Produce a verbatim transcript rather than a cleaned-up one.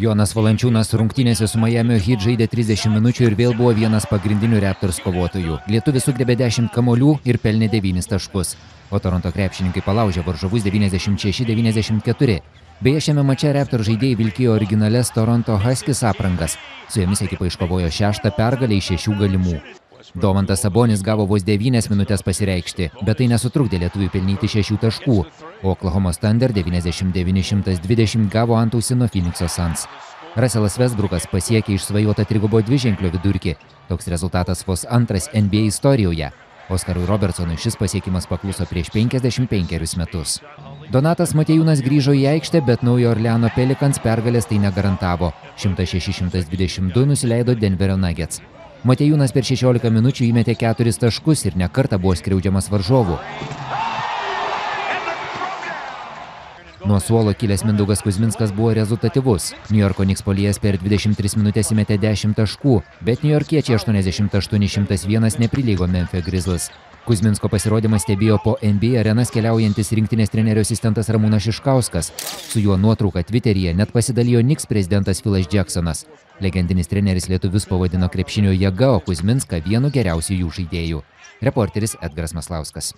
Jonas Valančiūnas rungtynėse su Miami Heat žaidė trisdešimt minučių ir vėl buvo vienas pagrindinių Raptors kovotojų. Lietuvis sugriebė dešimt kamuolių ir pelnė devynis taškus, o Toronto krepšininkai palaužė varžovus devyniasdešimt šeši devyniasdešimt keturi. Beje, šiame mače Raptor žaidėjai vilkėjo originales Toronto Huskies aprangas. Su jomis ekipa iškovojo šeštą pergalę iš šešių galimų. Domantas Sabonis gavo vos devynias minutes pasireikšti, bet tai nesutrukdė lietuviui pelnyti šešių taškų, o Oklahoma Thunder devyniasdešimt devyni šimtas dvidešimt gavo antausį nuo Phoenix'o Suns. Russellas Westbrookas pasiekė išsvajotą trigubo dviženklio vidurkį, toks rezultatas vos antras N B A istorijoje. Oscarui Robertsonui šis pasiekimas pakluso prieš penkiasdešimt penkerius metus. Donatas Motiejūnas grįžo į aikštę, bet New Orleans Pelicans pergalės tai negarantavo. šimtas šeši šimtas dvidešimt du nusileido Denverio Nuggets. Motiejūnas per šešiolika minučių įmetė keturis taškus ir nekartą buvo skriaudžiamas varžovų. Nuo suolo kilęs Mindaugas Kuzminskas buvo rezultatyvus. New Yorko Knicks puolėjas per dvidešimt tris minutes įmetė dešimt taškų, bet niujorkiečiai aštuoniasdešimt aštuoni šimtas vienas neprilygo Memphis Grizzlies. Kuzminsko pasirodymas stebėjo po N B A arenas keliaujantis rinktinės trenerio asistentas Ramūnas Šiškauskas. Su juo nuotrauką Twitteryje net pasidalijo Knicks prezidentas Philas Jacksonas. Legendinis treneris lietuvius pavadino krepšinio jėga, o Kuzminską vienu geriausių jų žaidėjų. Reporteris Edgaras Maslauskas.